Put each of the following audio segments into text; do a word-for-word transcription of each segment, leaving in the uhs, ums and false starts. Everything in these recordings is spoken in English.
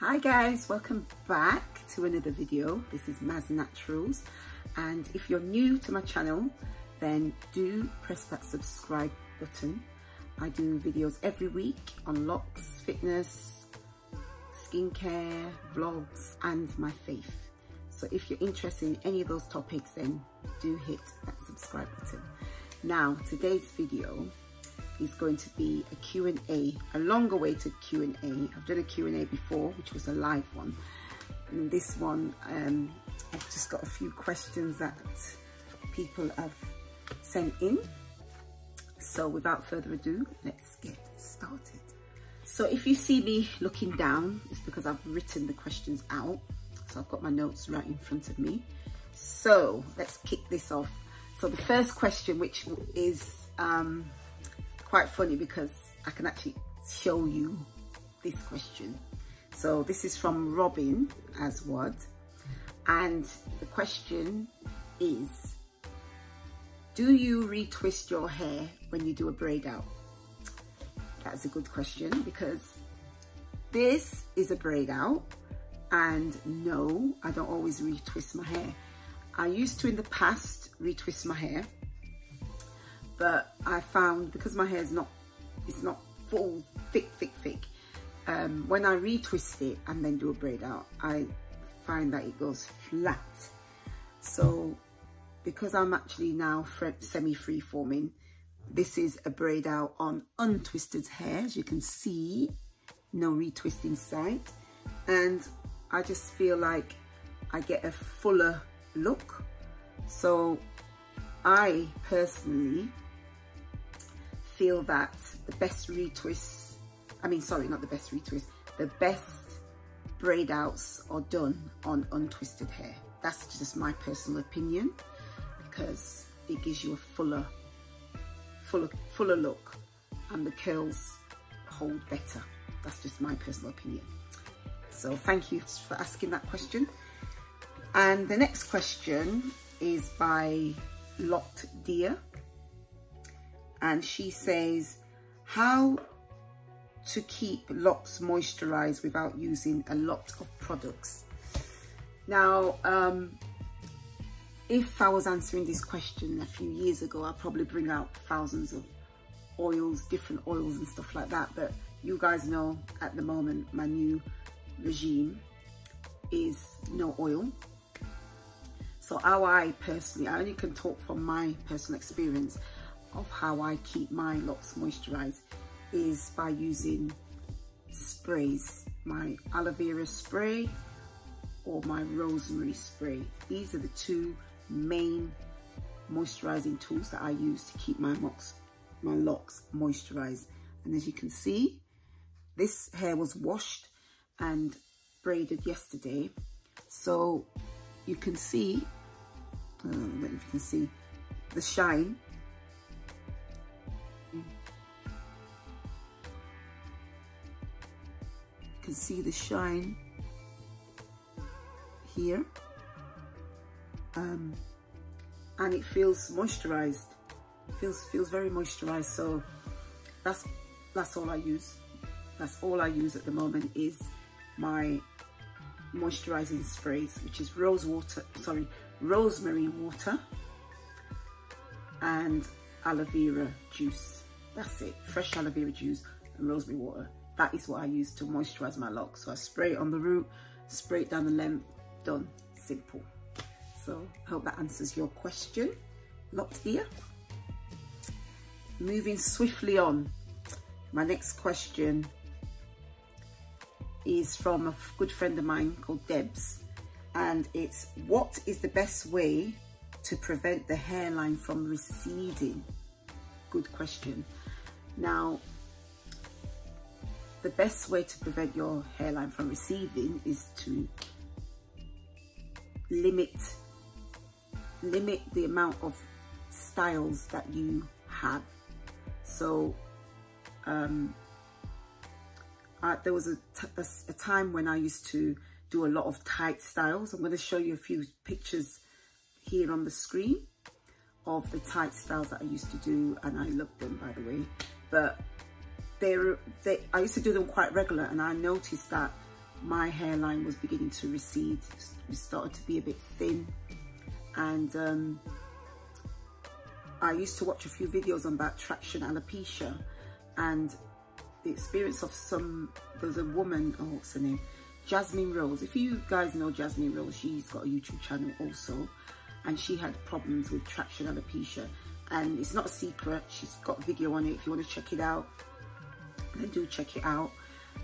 Hi guys, welcome back to another video. This is Maz Naturals, and if you're new to my channel, then do press that subscribe button. I do videos every week on locks, fitness, skincare, vlogs, and my faith. So if you're interested in any of those topics, then do hit that subscribe button. Now, today's video is going to be a Q and A, a long-awaited Q and A. I've done a Q and A before, which was a live one. And this one, um, I've just got a few questions that people have sent in. So without further ado, let's get started. So if you see me looking down, it's because I've written the questions out. So I've got my notes right in front of me. So let's kick this off. So the first question, which is, um, quite funny because I can actually show you this question. So this is from Robin Aswad, and the question is, do you retwist your hair when you do a braid out? That's a good question, because this is a braid out, and no, I don't always retwist my hair. I used to in the past retwist my hair, but I found because my hair is not, it's not full, thick, thick, thick. Um, when I retwist it and then do a braid out, I find that it goes flat. So because I'm actually now semi-free forming, this is a braid out on untwisted hair, as you can see, no retwist in sight. And I just feel like I get a fuller look. So I personally feel that the best retwists, I mean, sorry, not the best retwist, the best braid outs are done on untwisted hair. That's just my personal opinion, because it gives you a fuller, fuller, fuller look, and the curls hold better. That's just my personal opinion. So thank you for asking that question. And the next question is by Locked Deer, and she says, how to keep locks moisturized without using a lot of products. Now, um, if I was answering this question a few years ago, I'd probably bring out thousands of oils, different oils and stuff like that. But you guys know at the moment, my new regime is no oil. So how I personally, I only can talk from my personal experience of how I keep my locks moisturized, is by using sprays, my aloe vera spray or my rosemary spray. These are the two main moisturizing tools that I use to keep my locks, my locks moisturized. And as you can see, this hair was washed and braided yesterday. So you can see, I don't know if you can see the shine. You can see the shine here, um, and it feels moisturized. Feels feels very moisturized. So that's that's all I use. That's all I use at the moment is my moisturizing sprays, which is rose water, sorry, rosemary water and aloe vera juice. That's it, fresh aloe vera juice and rosemary water. That is what I use to moisturize my locks. So I spray it on the root, spray it down the length, done, simple. So I hope that answers your question, Locked Deer. Moving swiftly on, my next question is from a good friend of mine called Debs, and it's, what is the best way to prevent the hairline from receding? Good question. Now, the best way to prevent your hairline from receding is to limit limit the amount of styles that you have. So um Uh, there was a, t a, a time when I used to do a lot of tight styles. I'm going to show you a few pictures here on the screen of the tight styles that I used to do, and I loved them, by the way. But they, I used to do them quite regular, and I noticed that my hairline was beginning to recede, it started to be a bit thin, and um, I used to watch a few videos on about traction alopecia, and the experience of some, there's a woman, oh what's her name, Jasmine Rose. If you guys know Jasmine Rose, she's got a YouTube channel also, and she had problems with traction alopecia, and it's not a secret, she's got a video on it. If you want to check it out, then do check it out.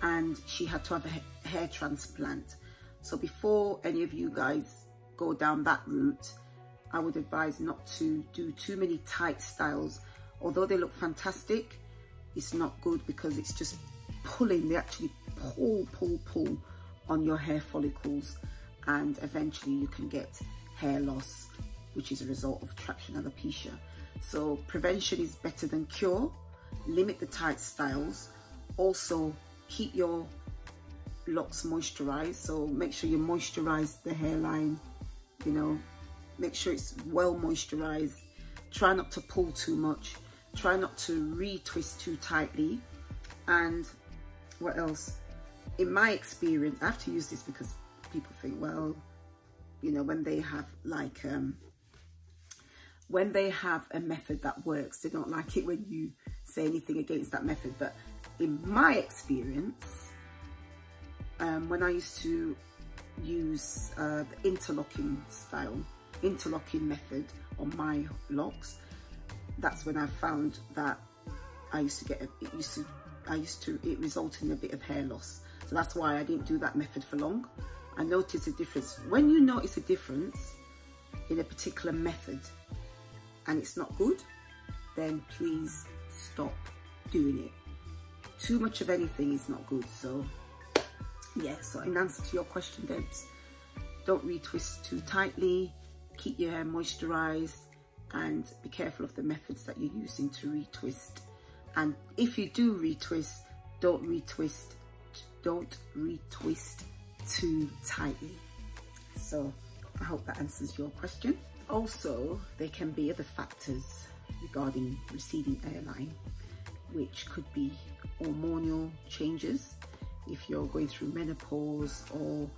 And she had to have a ha hair transplant. So before any of you guys go down that route, I would advise not to do too many tight styles. Although they look fantastic, it's not good because it's just pulling, they actually pull, pull, pull on your hair follicles, and eventually you can get hair loss, which is a result of traction alopecia. So prevention is better than cure. Limit the tight styles. Also keep your locks moisturized, so make sure you moisturize the hairline, you know, make sure it's well moisturized. Try not to pull too much, try not to retwist too tightly. And what else? In my experience, I have to use this because people think, well, you know, when they have like um when they have a method that works, they don't like it when you say anything against that method. But in my experience, um, when I used to use uh, the interlocking style, interlocking method on my locks, that's when I found that I used to get, a, it used to, I used to, it resulted in a bit of hair loss. So that's why I didn't do that method for long. I noticed a difference. When you notice a difference in a particular method and it's not good, then please stop doing it. Too much of anything is not good. So yeah, so in answer to your question, Debs, don't retwist too tightly, keep your hair moisturized, and be careful of the methods that you're using to retwist. And if you do retwist, don't retwist, don't retwist too tightly. So I hope that answers your question. Also, there can be other factors regarding receding hairline, which could be hormonal changes. If you're going through menopause or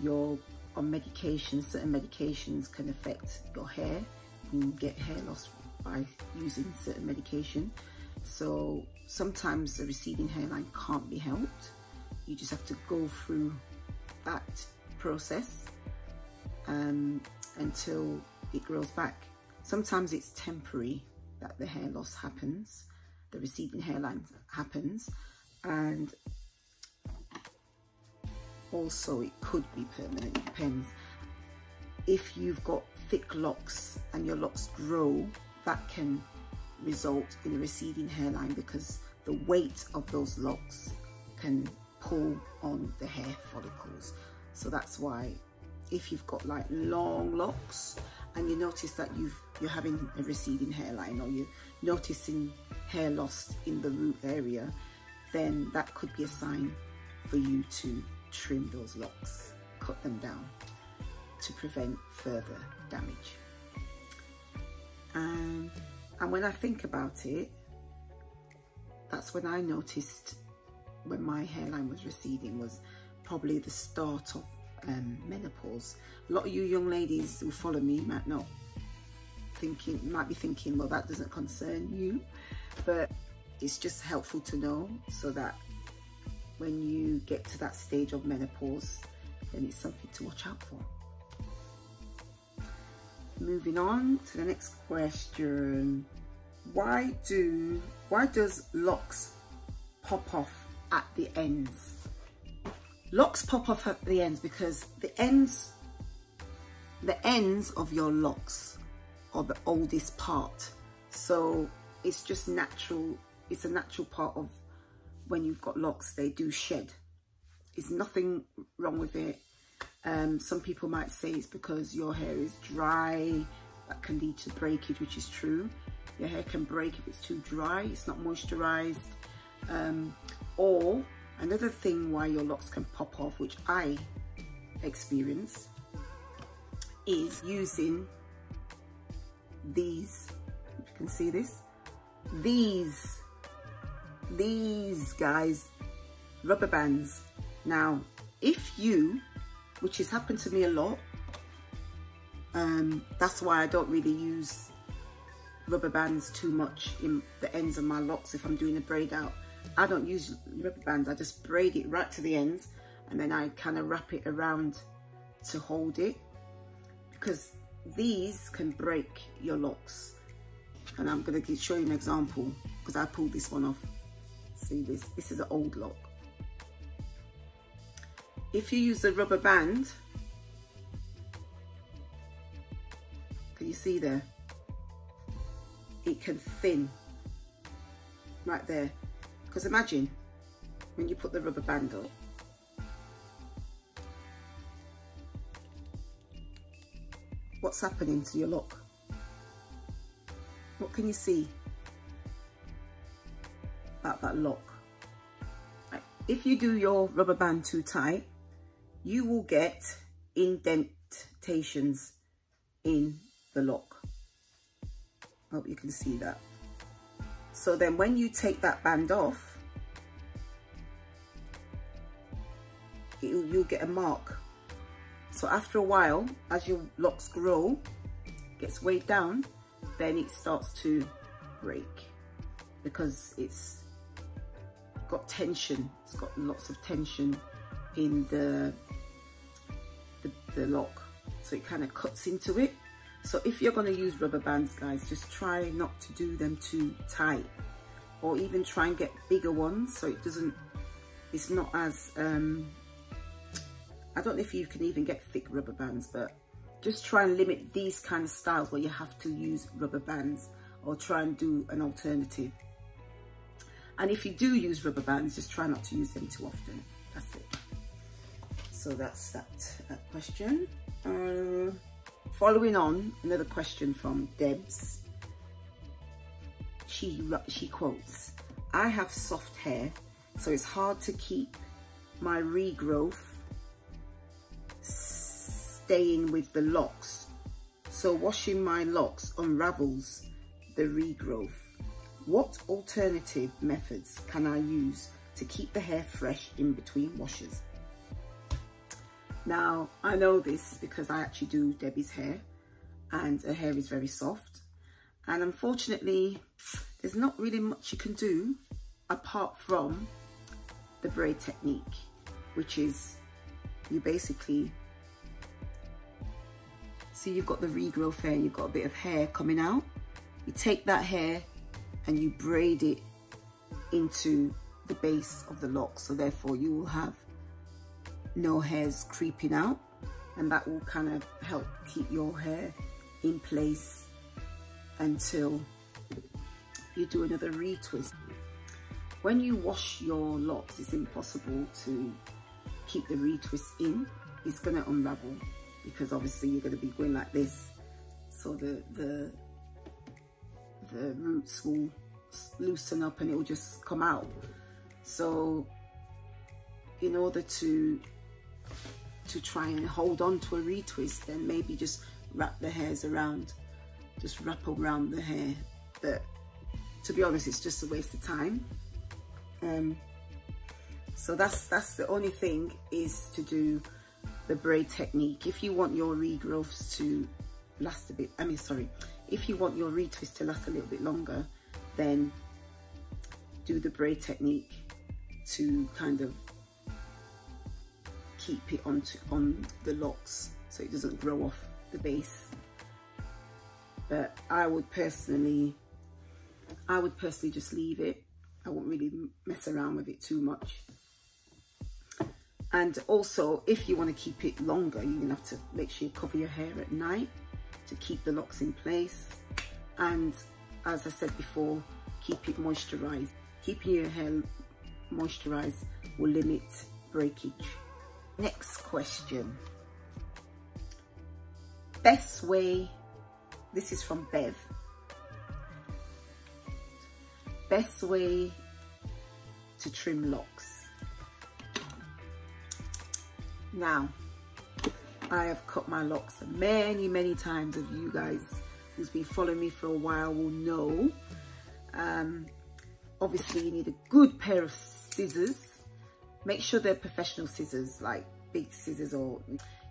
you're on medications, certain medications can affect your hair. You can get hair loss by using certain medication. So sometimes the receding hairline can't be helped. You just have to go through that process um, until it grows back. Sometimes it's temporary that the hair loss happens, the receding hairline happens, and also it could be permanent, it depends. If you've got thick locks and your locks grow, that can result in a receding hairline because the weight of those locks can pull on the hair follicles. So that's why if you've got like long locks and you notice that you've, you're having a receding hairline, or you're noticing hair loss in the root area, then that could be a sign for you to trim those locks, cut them down to prevent further damage. Um, and when I think about it, that's when I noticed when my hairline was receding was probably the start of Um, menopause. A lot of you young ladies who follow me might not thinking might be thinking, well, that doesn't concern you, but it's just helpful to know so that when you get to that stage of menopause, then it's something to watch out for. Moving on to the next question. Why do why does locks pop off at the ends? Locks pop off at the ends because the ends, the ends of your locks are the oldest part. So it's just natural. It's a natural part of when you've got locks, they do shed. There's nothing wrong with it. Um, some people might say it's because your hair is dry. That can lead to breakage, which is true. Your hair can break if it's too dry. It's not moisturized. Um, or... Another thing why your locks can pop off, which I experience, is using these, you can see this, these, these guys, rubber bands. Now, if you, which has happened to me a lot, um, that's why I don't really use rubber bands too much in the ends of my locks if I'm doing a braid out. I don't use rubber bands, I just braid it right to the ends and then I kind of wrap it around to hold it, because these can break your locks. And I'm going to show you an example because I pulled this one off. See this, this is an old lock. If you use a rubber band, can you see there? It can thin right there. Because imagine when you put the rubber band on, what's happening to your lock? What can you see about that lock? Right. If you do your rubber band too tight, you will get indentations in the lock. I hope you can see that. So then when you take that band off, it'll, you'll get a mark. So after a while, as your locks grow, gets weighed down, then it starts to break because it's got tension. It's got lots of tension in the, the, the lock. So it kind of cuts into it. So if you're going to use rubber bands, guys, just try not to do them too tight, or even try and get bigger ones so it doesn't, it's not as, um, I don't know if you can even get thick rubber bands, but just try and limit these kind of styles where you have to use rubber bands, or try and do an alternative. And if you do use rubber bands, just try not to use them too often. That's it. So that's that, that question. Uh, following on, another question from Debs. She, she quotes, I have soft hair, so it's hard to keep my regrowth staying with the locks, so washing my locks unravels the regrowth. What alternative methods can I use to keep the hair fresh in between washes? Now I know this because I actually do Debbie's hair, and her hair is very soft, and unfortunately there's not really much you can do apart from the braid technique, which is you basically so you've got the regrowth hair, you've got a bit of hair coming out. You take that hair and you braid it into the base of the lock. So therefore you will have no hairs creeping out, and that will kind of help keep your hair in place until you do another retwist. When you wash your locks, it's impossible to keep the retwist in. It's going to unravel, because obviously you're going to be going like this, so the the the roots will loosen up and it will just come out. So in order to to try and hold on to a retwist, then maybe just wrap the hairs around, just wrap around the hair. But to be honest, it's just a waste of time. Um, so that's that's the only thing, is to do the braid technique if you want your regrowths to last a bit I mean sorry if you want your retwist to last a little bit longer, then do the braid technique to kind of keep it onto on the locks so it doesn't grow off the base. But I would personally I would personally just leave it. I won't really mess around with it too much. And also, if you want to keep it longer, you're going to have to make sure you cover your hair at night to keep the locks in place. And as I said before, keep it moisturized. Keeping your hair moisturized will limit breakage. Next question. Best way, this is from Bev. Best way to trim locks. Now, I have cut my locks many, many times, as you guys who's been following me for a while will know. Um, obviously, you need a good pair of scissors Make sure they're professional scissors, like big scissors, or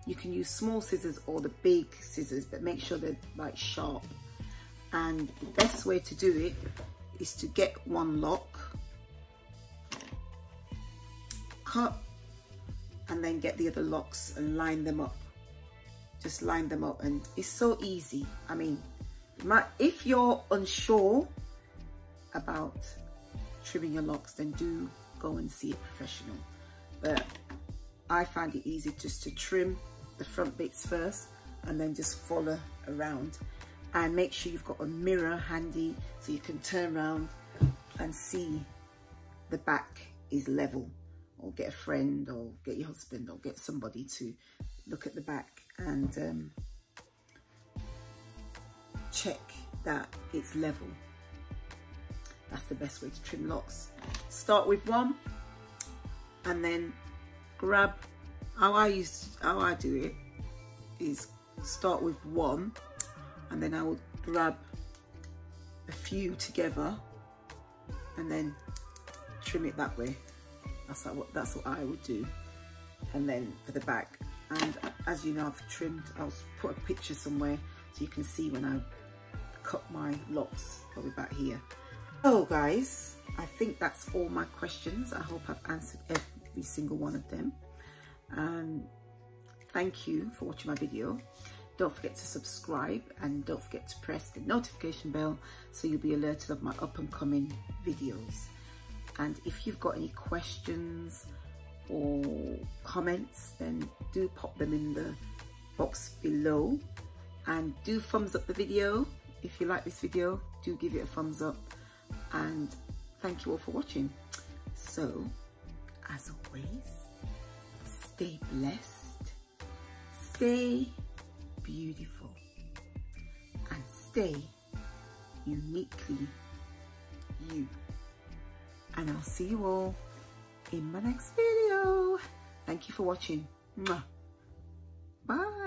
you can use small scissors or the big scissors, but make sure they're like sharp. And the best way to do it is to get one lock, cut, and then get the other locks and line them up. Just line them up, and it's so easy. I mean, my, if you're unsure about trimming your locks, then do go and see a professional. But I find it easy just to trim the front bits first and then just follow around. And make sure you've got a mirror handy so you can turn around and see the back is level, or get a friend or get your husband or get somebody to look at the back and um, check that it's level. That's the best way to trim locks. Start with one and then grab, how I used, how I do it is start with one and then I would grab a few together and then trim it that way. That's what, that's what I would do. And then for the back, and as you know, I've trimmed, I'll put a picture somewhere so you can see when I cut my locks, probably about here. So guys, I think that's all my questions. I hope I've answered every single one of them. Um, thank you for watching my video. Don't forget to subscribe, and don't forget to press the notification bell so you'll be alerted of my up and coming videos. And if you've got any questions or comments, then do pop them in the box below, and do thumbs up the video. If you like this video, do give it a thumbs up. And thank you all for watching. So, as always, stay blessed, stay beautiful, and stay uniquely you. And I'll see you all in my next video. Thank you for watching. Bye.